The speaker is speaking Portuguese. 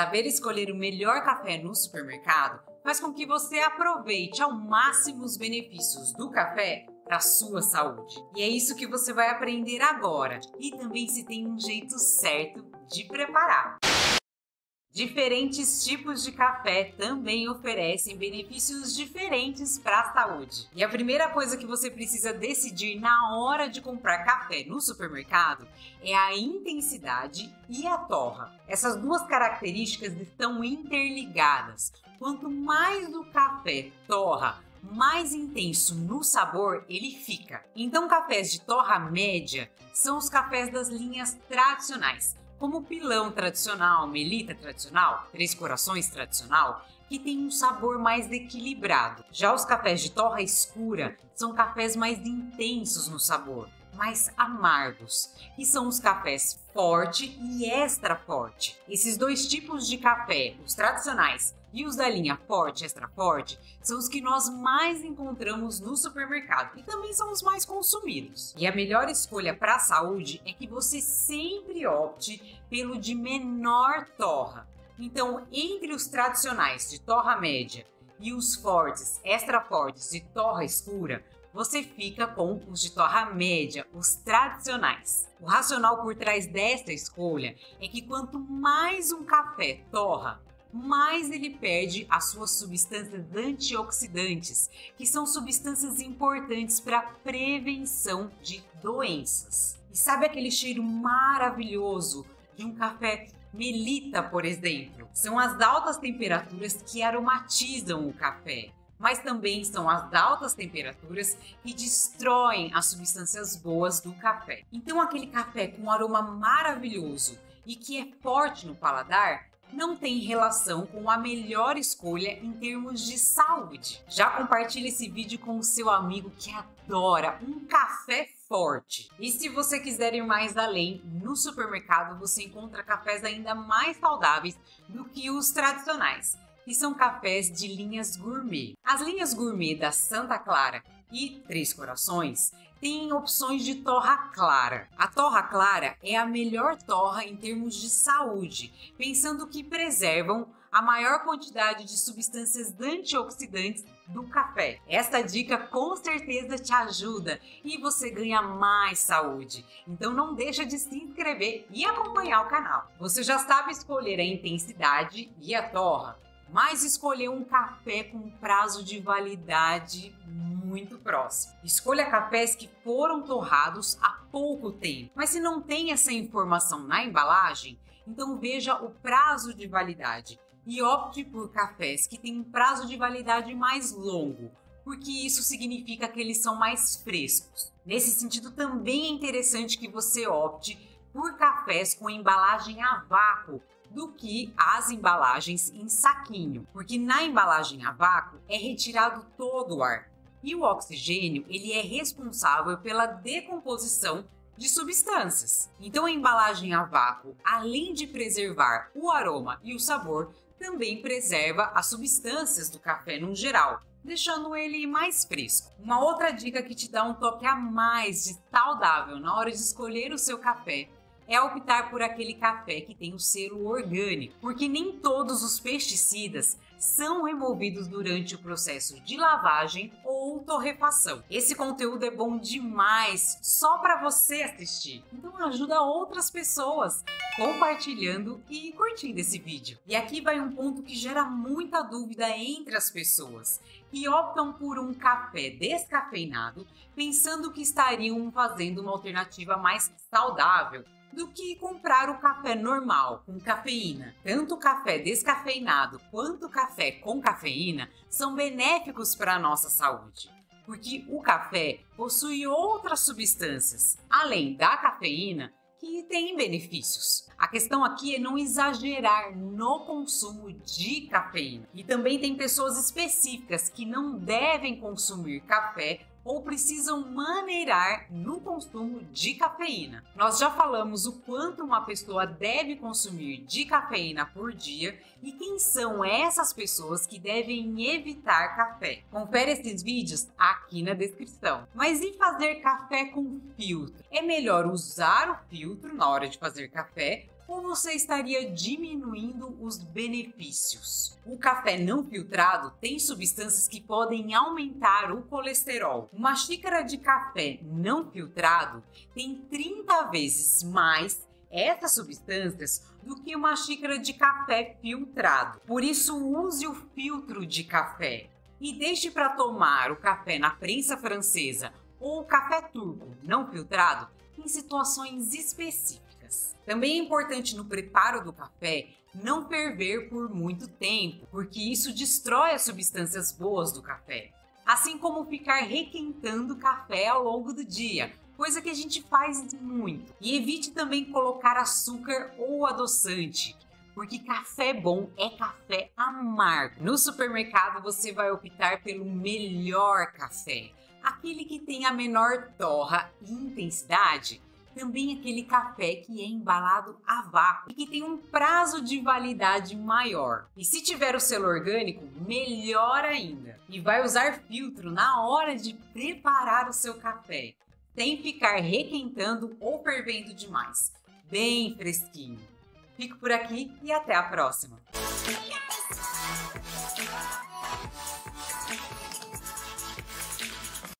Saber escolher o melhor café no supermercado faz com que você aproveite ao máximo os benefícios do café para a sua saúde. E é isso que você vai aprender agora, e também se tem um jeito certo de preparar. Diferentes tipos de café também oferecem benefícios diferentes para a saúde. E a primeira coisa que você precisa decidir na hora de comprar café no supermercado é a intensidade e a torra. Essas duas características estão interligadas. Quanto mais o café torra, mais intenso no sabor ele fica. Então, cafés de torra média são os cafés das linhas tradicionais, como Pilão tradicional, Melita tradicional, Três Corações tradicional, que tem um sabor mais equilibrado. Já os cafés de torra escura são cafés mais intensos no sabor, mais amargos, e são os cafés forte e extra forte. Esses dois tipos de café, os tradicionais e os da linha forte e extra forte, são os que nós mais encontramos no supermercado e também são os mais consumidos. E a melhor escolha para a saúde é que você sempre opte pelo de menor torra. Então, entre os tradicionais de torra média e os fortes, extra fortes e torra escura, você fica com os de torra média, os tradicionais. O racional por trás desta escolha é que quanto mais um café torra, mais ele perde as suas substâncias antioxidantes, que são substâncias importantes para a prevenção de doenças. E sabe aquele cheiro maravilhoso de um café Melita, por exemplo? São as altas temperaturas que aromatizam o café, mas também são as altas temperaturas que destroem as substâncias boas do café. Então, aquele café com um aroma maravilhoso e que é forte no paladar não tem relação com a melhor escolha em termos de saúde. Já compartilhe esse vídeo com o seu amigo que adora um café forte. E se você quiser ir mais além, no supermercado você encontra cafés ainda mais saudáveis do que os tradicionais, e são cafés de linhas gourmet. As linhas gourmet da Santa Clara e Três Corações têm opções de torra clara. A torra clara é a melhor torra em termos de saúde, pensando que preservam a maior quantidade de substâncias antioxidantes do café. Esta dica com certeza te ajuda e você ganha mais saúde. Então não deixa de se inscrever e acompanhar o canal. Você já sabe escolher a intensidade e a torra, mas escolher um café com prazo de validade muito próximo. Escolha cafés que foram torrados há pouco tempo, mas se não tem essa informação na embalagem, então veja o prazo de validade e opte por cafés que têm um prazo de validade mais longo, porque isso significa que eles são mais frescos. Nesse sentido, também é interessante que você opte por cafés com embalagem a vácuo do que as embalagens em saquinho, porque na embalagem a vácuo é retirado todo o ar e o oxigênio ele é responsável pela decomposição de substâncias. Então a embalagem a vácuo, além de preservar o aroma e o sabor, também preserva as substâncias do café no geral, deixando ele mais fresco. Uma outra dica que te dá um toque a mais de saudável na hora de escolher o seu café é optar por aquele café que tem o selo orgânico, porque nem todos os pesticidas são removidos durante o processo de lavagem ou torrefação. Esse conteúdo é bom demais só para você assistir, então ajuda outras pessoas compartilhando e curtindo esse vídeo. E aqui vai um ponto que gera muita dúvida entre as pessoas que optam por um café descafeinado pensando que estariam fazendo uma alternativa mais saudável do que comprar o café normal com cafeína. Tanto o café descafeinado quanto o café com cafeína são benéficos para a nossa saúde, porque o café possui outras substâncias, além da cafeína, que têm benefícios. A questão aqui é não exagerar no consumo de cafeína. E também tem pessoas específicas que não devem consumir café ou precisam maneirar no consumo de cafeína. Nós já falamos o quanto uma pessoa deve consumir de cafeína por dia e quem são essas pessoas que devem evitar café. Confere esses vídeos aqui na descrição. Mas e fazer café com filtro? É melhor usar o filtro na hora de fazer café ou você estaria diminuindo os benefícios. O café não filtrado tem substâncias que podem aumentar o colesterol. Uma xícara de café não filtrado tem 30 vezes mais essas substâncias do que uma xícara de café filtrado. Por isso, use o filtro de café. E deixe para tomar o café na prensa francesa ou o café turco não filtrado em situações específicas. Também é importante no preparo do café não ferver por muito tempo, porque isso destrói as substâncias boas do café. Assim como ficar requentando o café ao longo do dia, coisa que a gente faz muito. E evite também colocar açúcar ou adoçante, porque café bom é café amargo. No supermercado você vai optar pelo melhor café, aquele que tem a menor torra e intensidade, também aquele café que é embalado a vácuo e que tem um prazo de validade maior. E se tiver o selo orgânico, melhor ainda. E vai usar filtro na hora de preparar o seu café, sem ficar requentando ou fervendo demais. Bem fresquinho. Fico por aqui e até a próxima!